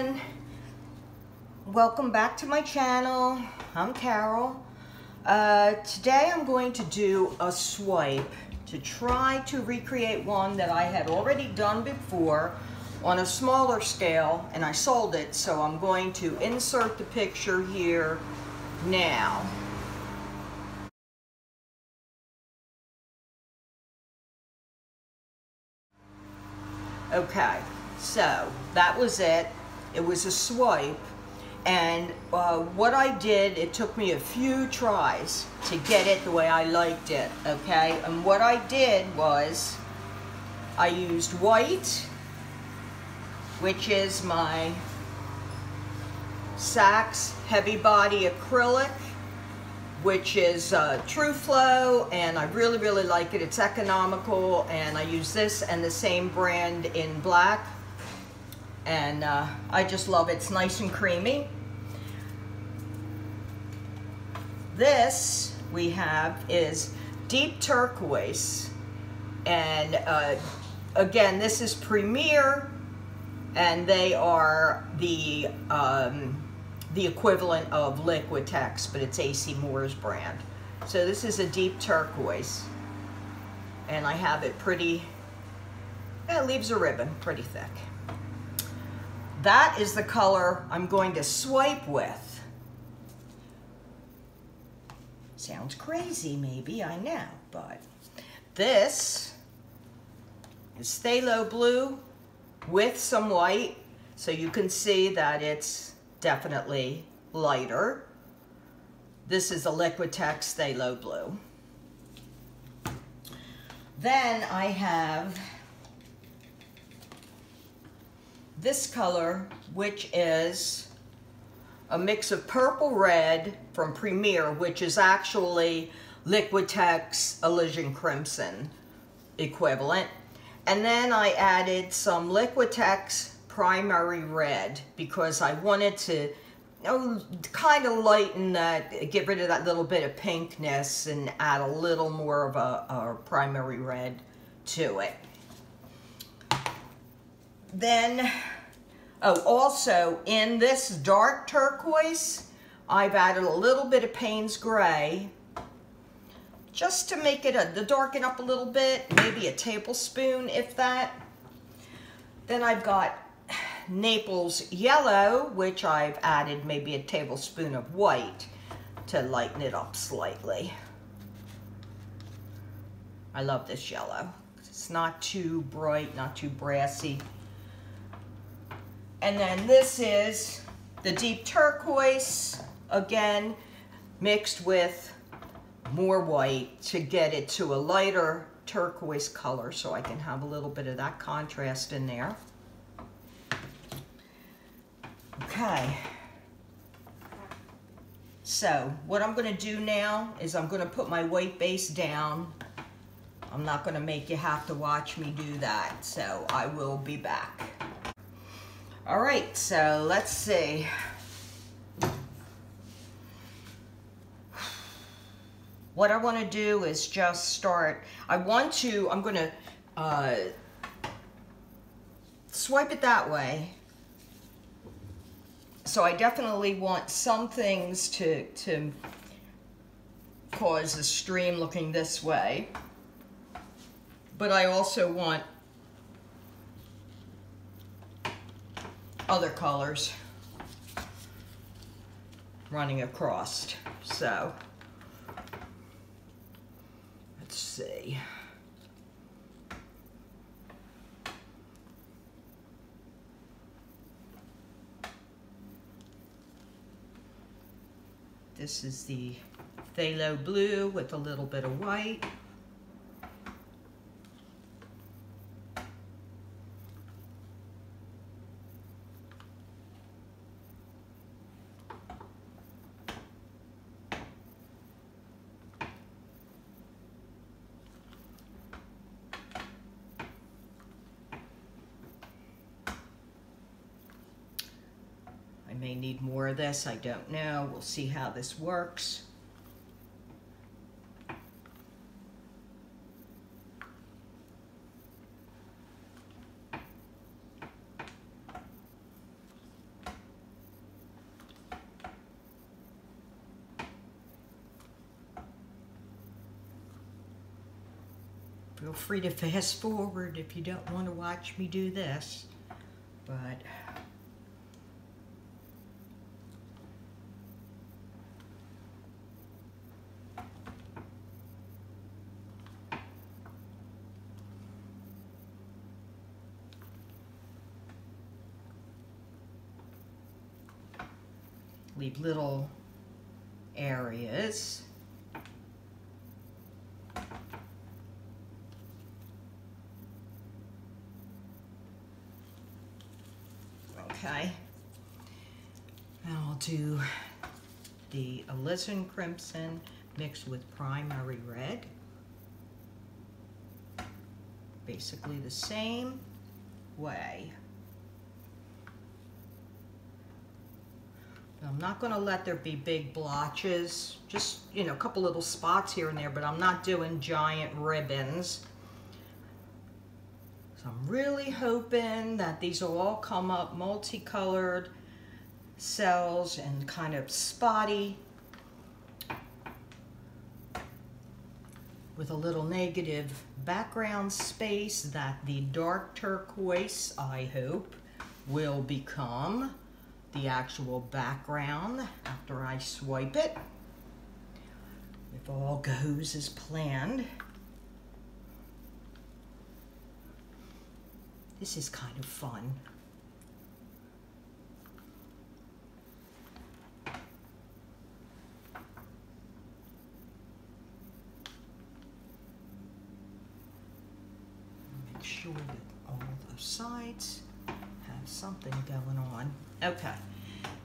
everyone. Welcome back to my channel. I'm Carol. Today I'm going to do a swipe to try to recreate one that I had already done before on a smaller scale, and I sold it, so I'm going to insert the picture here now. Okay, so that was it. It was a swipe, and what I did, it took me a few tries to get it the way I liked it, okay? And what I did was I used white, which is my Sax Heavy Body Acrylic, which is True Flow, and I really like it. It's economical, and I use this and the same brand in black, and I just love it. It's nice and creamy. This we have is Deep Turquoise, and again, this is Premier, and they are the equivalent of Liquitex, but it's AC Moore's brand. So this is a deep turquoise, and I have it pretty, it leaves a ribbon pretty thick. That is the color I'm going to swipe with. Sounds crazy maybe, I know, but this is Phthalo Blue with some white, so you can see that it's definitely lighter. This is a Liquitex Phthalo Blue. Then I have this color, which is a mix of purple red from Premier, which is actually Liquitex Elysian Crimson equivalent. And then I added some Liquitex Primary Red because I wanted to, you know, kind of lighten that, get rid of that little bit of pinkness and add a little more of a primary red to it. Then, oh, also in this dark turquoise, I've added a little bit of Payne's Gray just to make it to darken up a little bit, maybe a tablespoon if that. Then I've got Naples Yellow, which I've added maybe a tablespoon of white to lighten it up slightly. I love this yellow. It's not too bright, not too brassy. And then this is the deep turquoise, again, mixed with more white to get it to a lighter turquoise color, so I can have a little bit of that contrast in there. Okay, so what I'm going to do now is I'm going to put my white base down. I'm not going to make you have to watch me do that, so I will be back. All right, so let's see. What I want to do is just start, I'm going to swipe it that way. So I definitely want some things to cause the stream looking this way, but I also want other colors running across, so. Let's see. This is the phthalo blue with a little bit of white. May need more of this, I don't know. We'll see how this works. Feel free to fast forward if you don't want to watch me do this, but leave little areas. Okay, now I'll do the Alizarin Crimson mixed with Primary Red. Basically the same way. I'm not going to let there be big blotches, just, you know, a couple little spots here and there, but I'm not doing giant ribbons. So I'm really hoping that these will all come up multicolored cells and kind of spotty with a little negative background space that the dark turquoise, I hope, will become the actual background after I swipe it, if all goes as planned. This is kind of fun. Make sure that all those sides have something going on. Okay,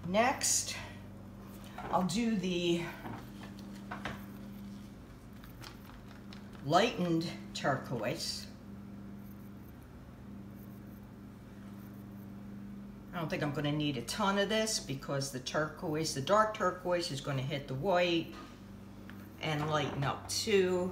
next I'll do the lightened turquoise. I don't think I'm going to need a ton of this because the turquoise, the dark turquoise, is going to hit the white and lighten up too.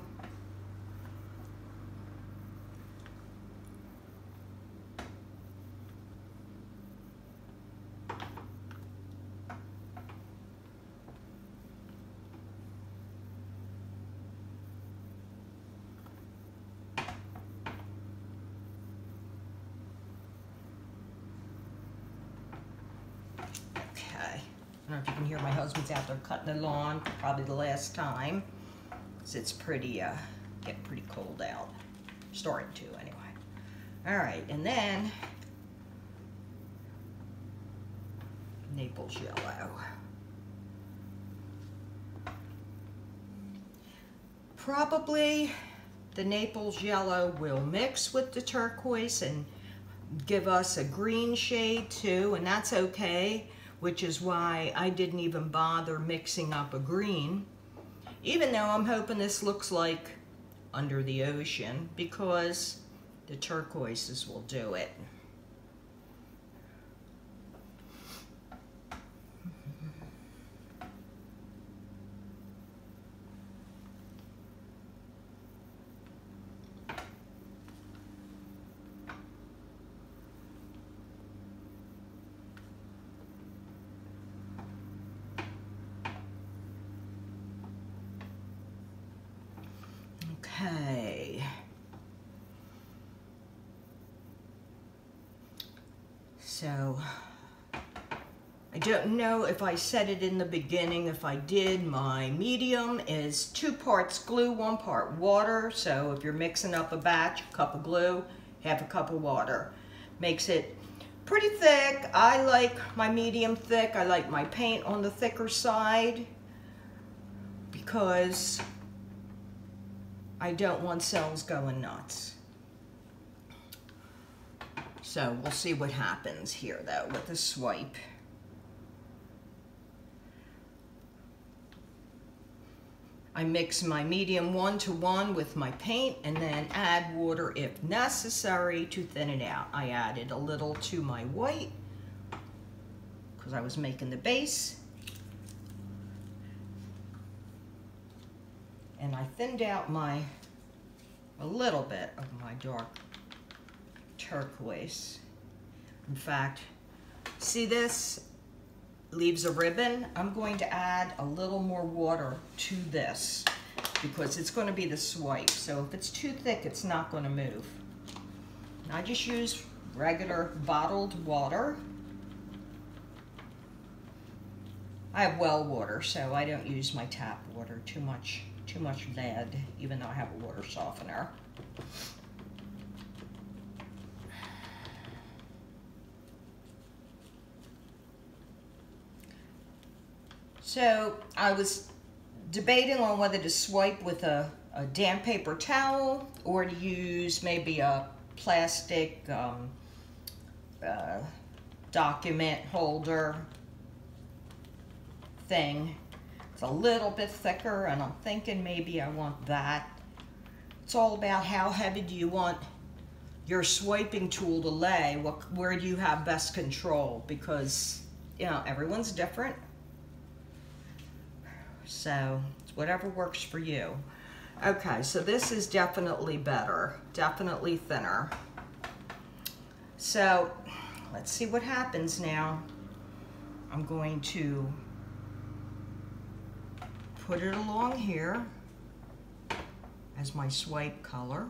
Out there cutting the lawn, probably the last time, because it's pretty getting pretty cold out, starting to anyway. All right, and then Naples Yellow. Probably the Naples Yellow will mix with the turquoise and give us a green shade too, and that's okay, which is why I didn't even bother mixing up a green, even though I'm hoping this looks like Under the Ocean, because the turquoises will do it. So, I don't know if I said it in the beginning. If I did, my medium is 2 parts glue, 1 part water. So if you're mixing up a batch, a cup of glue, half a cup of water. Makes it pretty thick. I like my medium thick. I like my paint on the thicker side because I don't want cells going nuts. So we'll see what happens here, though, with the swipe. I mix my medium 1-to-1 with my paint and then add water if necessary to thin it out. I added a little to my white because I was making the base. And I thinned out a little bit of my dark turquoise. In fact, see, this leaves a ribbon. I'm going to add a little more water to this because it's going to be the swipe. So if it's too thick, it's not going to move. And I just use regular bottled water. I have well water, so I don't use my tap water too much lead, even though I have a water softener. So I was debating on whether to swipe with a damp paper towel or to use maybe a plastic document holder thing. It's a little bit thicker, and I'm thinking maybe I want that. It's all about how heavy do you want your swiping tool to lay, where do you have best control, because you know everyone's different. So it's whatever works for you. Okay, so this is definitely better, definitely thinner. So let's see what happens now. I'm going to put it along here as my swipe color.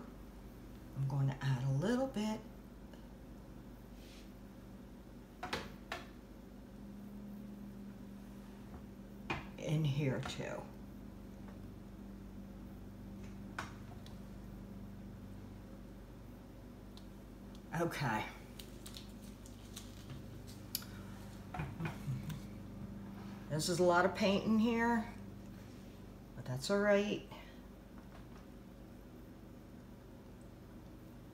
I'm going to add a little bit. In here too. Okay. This is a lot of paint in here, but that's all right.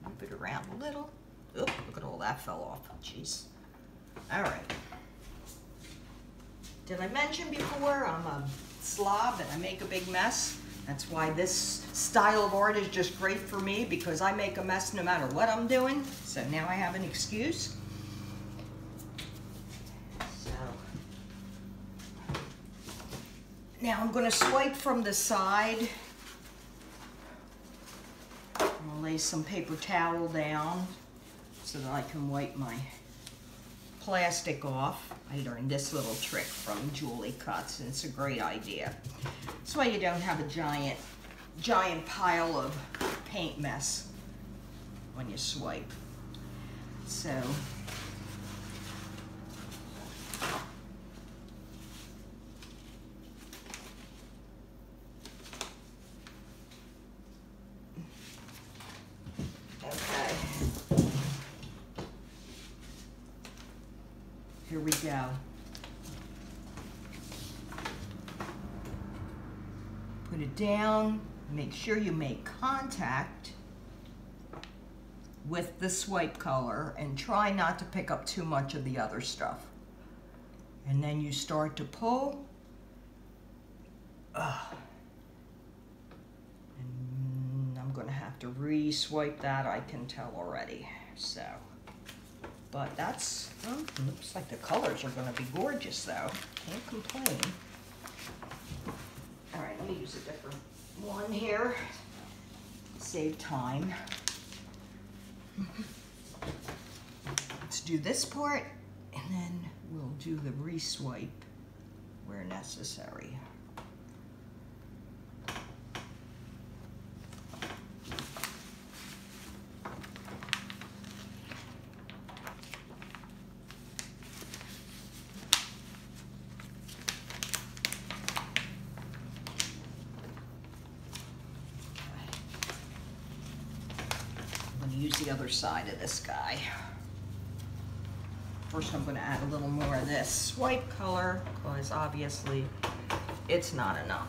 Move it around a little. Oop, look at all that fell off. Jeez. All right. Did I mention before, I'm a slob and I make a big mess? That's why this style of art is just great for me, because I make a mess no matter what I'm doing. So now I have an excuse. So now I'm going to swipe from the side. I'm going to lay some paper towel down so that I can wipe my plastic off. I learned this little trick from Julie Cuts, and it's a great idea. That's why you don't have a giant pile of paint mess when you swipe. So here we go. Put it down. Make sure you make contact with the swipe color and try not to pick up too much of the other stuff. And then you start to pull. And I'm going to have to re-swipe that, I can tell already. So. But that's, well, looks like the colors are gonna be gorgeous though. Can't complain. All right, let me use a different one here. Save time. Let's do this part and then we'll do the re-swipe where necessary. Side of this guy. First I'm going to add a little more of this swipe color because obviously it's not enough.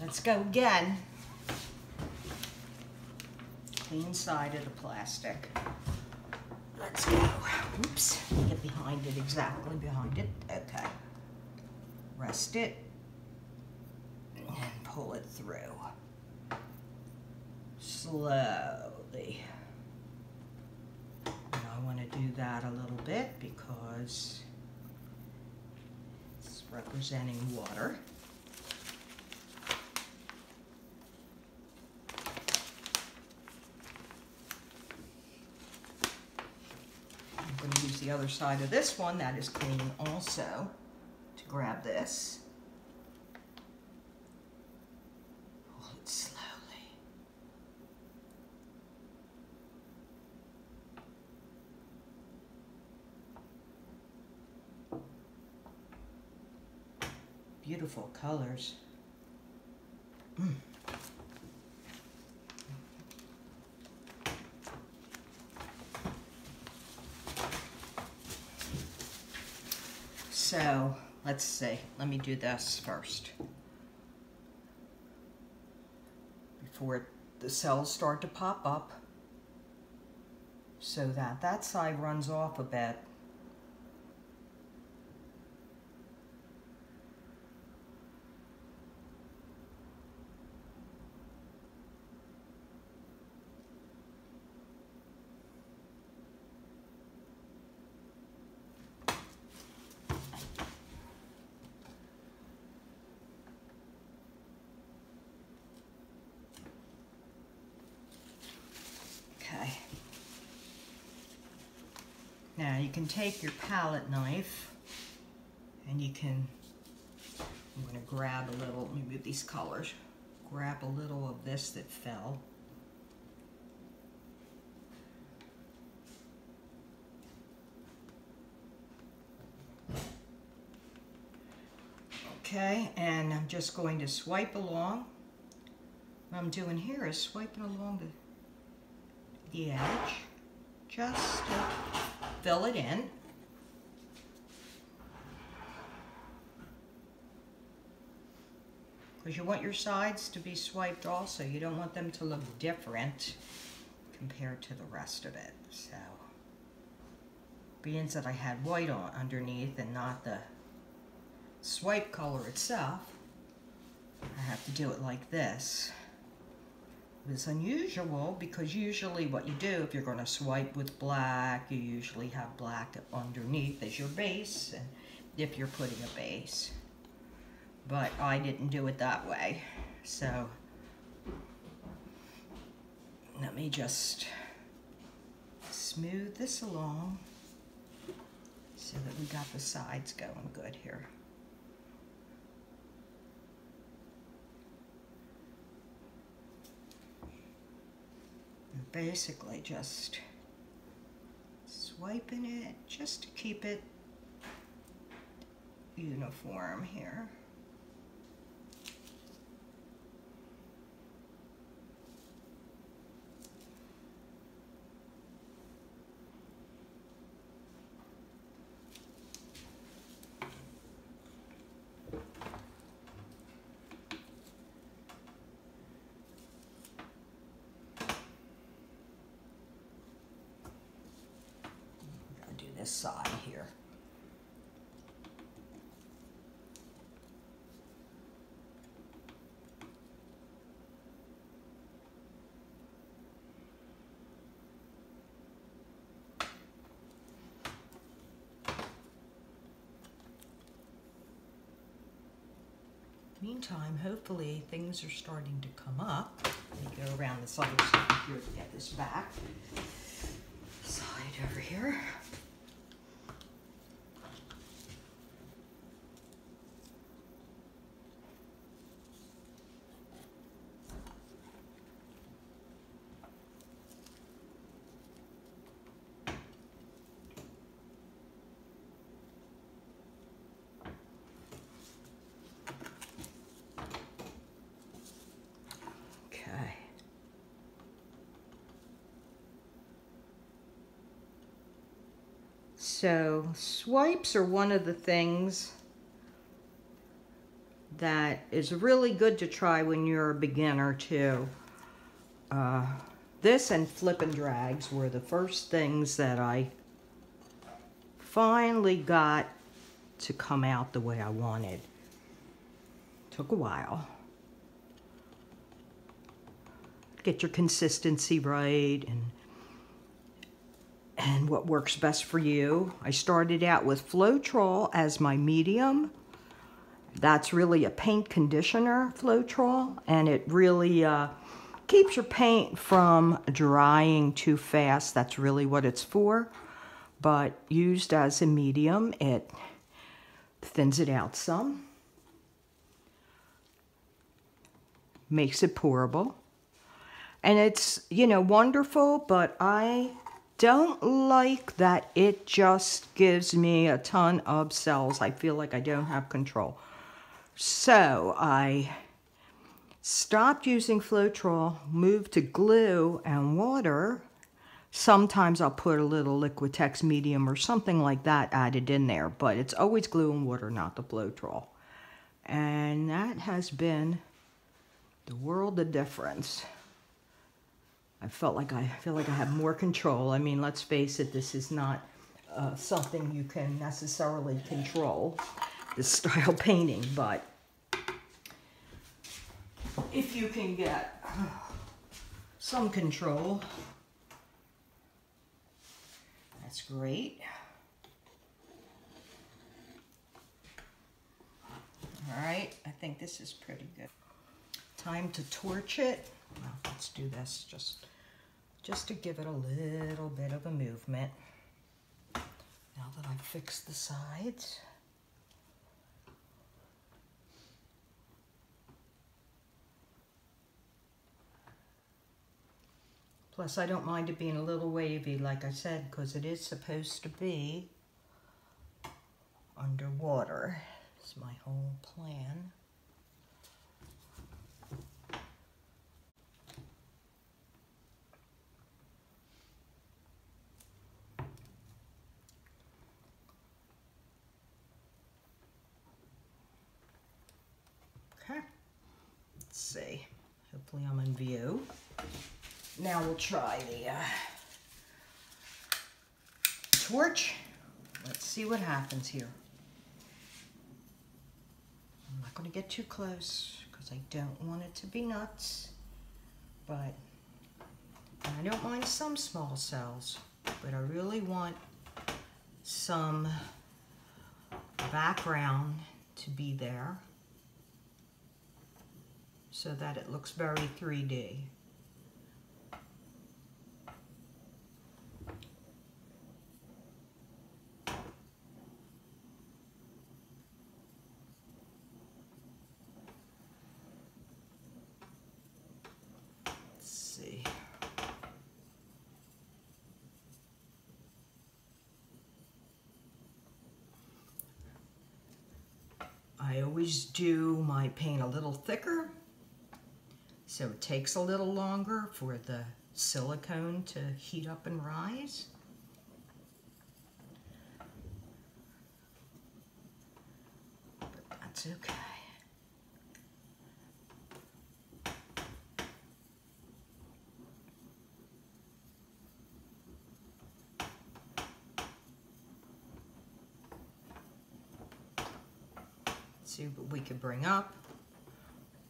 Let's go again. Clean side of the plastic. Let's go. Oops. Get behind it, exactly behind it. Okay. Rest it. pull it through slowly. And I want to do that a little bit because it's representing water. I'm going to use the other side of this one that is clean also to grab this. Beautiful colors. Mm. So let's see, let me do this first before the cells start to pop up so that that side runs off a bit. Now you can take your palette knife and you can, I'm going to grab a little, let me move these colors, grab a little of this that fell. Okay, and I'm just going to swipe along. What I'm doing here is swiping along the edge just to fill it in. Because you want your sides to be swiped also. You don't want them to look different compared to the rest of it. So, being that I had white on underneath and not the swipe color itself, I have to do it like this. It's unusual because usually what you do if you're going to swipe with black, you usually have black underneath as your base, and if you're putting a base. But I didn't do it that way. So let me just smooth this along so that we got the sides going good here. Basically just swiping it just to keep it uniform here. Side here. Meantime, hopefully things are starting to come up. Let me go around the side here to get this back. Side over here. So swipes are one of the things that is really good to try when you're a beginner too. This and flip and drags were the first things that I finally got to come out the way I wanted. Took a while, get your consistency right and what works best for you. I started out with Floetrol as my medium. That's really a paint conditioner, Floetrol, and it really keeps your paint from drying too fast. That's really what it's for. But used as a medium, it thins it out some, makes it pourable. And it's, you know, wonderful, but I don't like that it just gives me a ton of cells. I feel like I don't have control. So I stopped using Floetrol, moved to glue and water. Sometimes I'll put a little Liquitex medium or something like that added in there, but it's always glue and water, not the Floetrol. And that has been the world of difference. I feel like I have more control. I mean, let's face it, this is not something you can necessarily control, this style painting, but if you can get some control, that's great. All right, I think this is pretty good. Time to torch it. Well, let's do this just to give it a little bit of a movement. Now that I've fixed the sides. Plus, I don't mind it being a little wavy, like I said, because it is supposed to be underwater. It's my whole plan. Okay, let's see. Hopefully I'm in view. Now we'll try the torch. Let's see what happens here. I'm not going to get too close because I don't want it to be nuts. But I don't mind some small cells, but I really want some background to be there so that it looks very 3D. I always do my paint a little thicker, so it takes a little longer for the silicone to heat up and rise. But that's okay. See what we could bring up.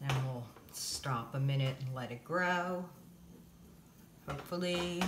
Then we'll stop a minute and let it grow. Hopefully.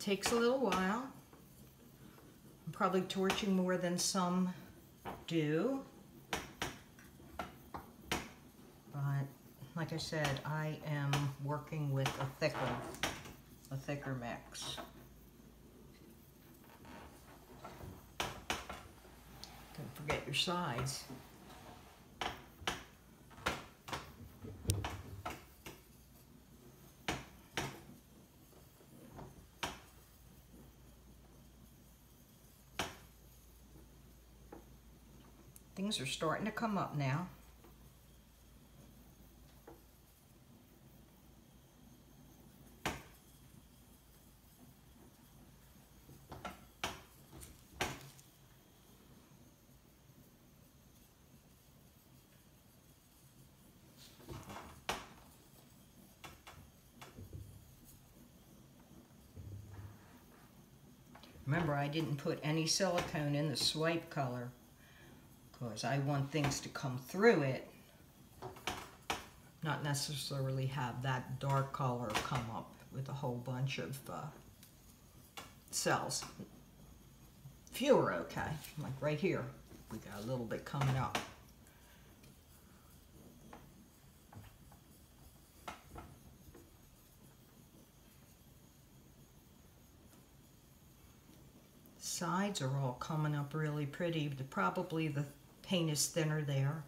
Takes a little while. I'm probably torching more than some do. But like I said, I am working with a thicker mix. Don't forget your sides. Things are starting to come up now. Remember, I didn't put any silicone in the swipe color because I want things to come through it, not necessarily have that dark color come up with a whole bunch of cells. Few are okay, like right here. We got a little bit coming up. Sides are all coming up really pretty. Probably the paint is thinner there.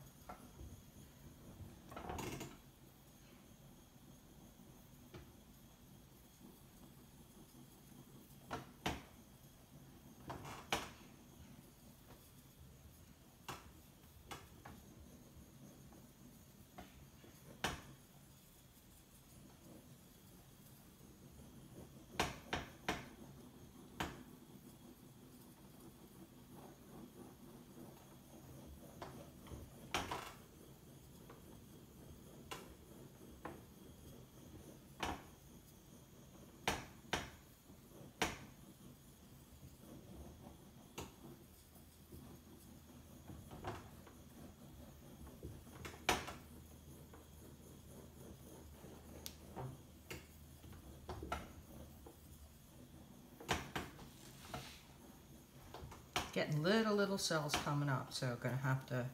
Getting little cells coming up, so I'm gonna have to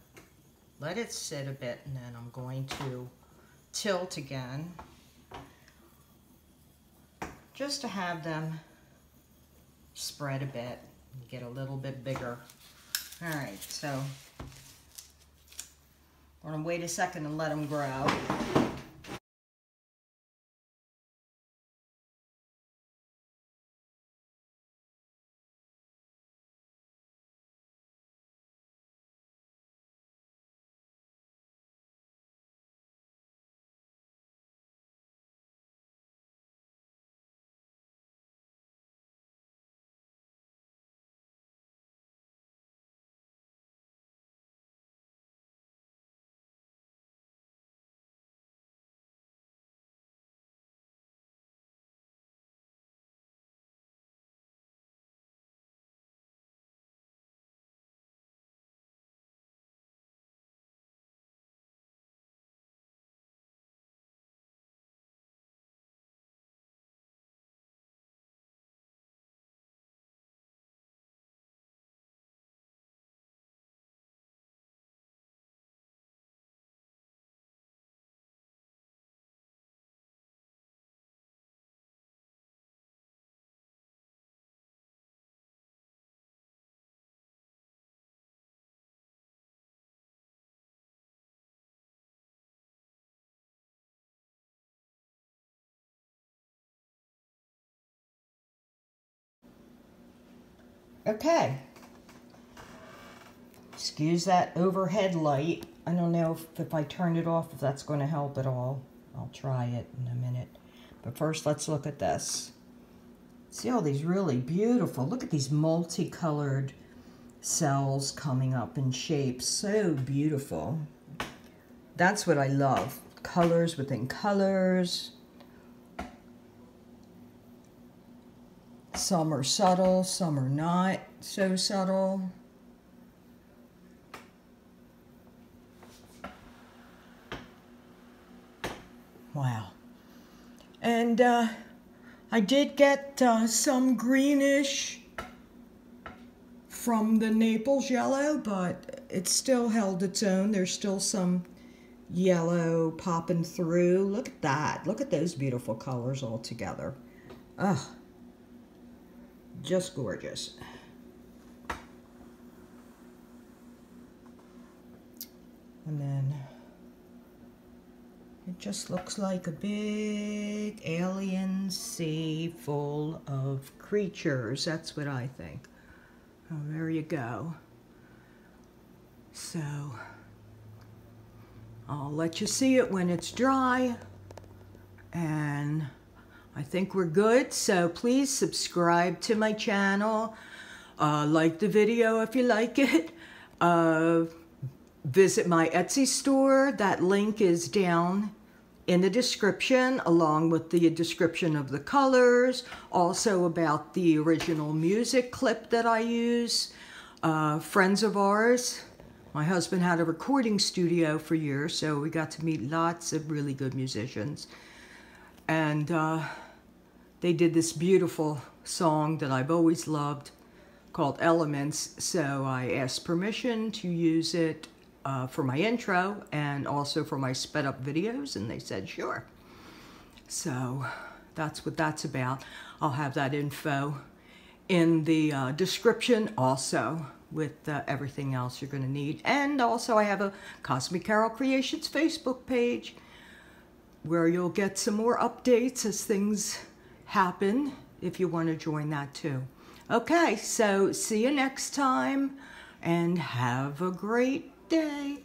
let it sit a bit, and then I'm going to tilt again just to have them spread a bit and get a little bit bigger. All right, so I'm gonna wait a second and let them grow. Okay, excuse that overhead light. I don't know if I turn it off, if that's going to help at all. I'll try it in a minute. But first, let's look at this. See all these really beautiful, look at these multicolored cells coming up in shape. So beautiful. That's what I love. Colors within colors. Some are subtle, some are not so subtle. Wow. And I did get some greenish from the Naples Yellow, but it still held its own. There's still some yellow popping through. Look at that. Look at those beautiful colors all together. Ugh. Just gorgeous. And then it just looks like a big alien sea full of creatures. That's what I think. Oh, there you go. So I'll let you see it when it's dry, and I think we're good, so please subscribe to my channel, like the video if you like it, visit my Etsy store, that link is down in the description, along with the description of the colors, also about the original music clip that I use. Friends of ours, my husband had a recording studio for years, so we got to meet lots of really good musicians. And they did this beautiful song that I've always loved called Elements, so I asked permission to use it for my intro and also for my sped up videos, and they said sure. So that's what that's about. I'll have that info in the description also with everything else you're going to need. And also I have a Cosmic Carol Creations Facebook page where you'll get some more updates as things happen if you want to join that too. Okay, so see you next time and have a great day.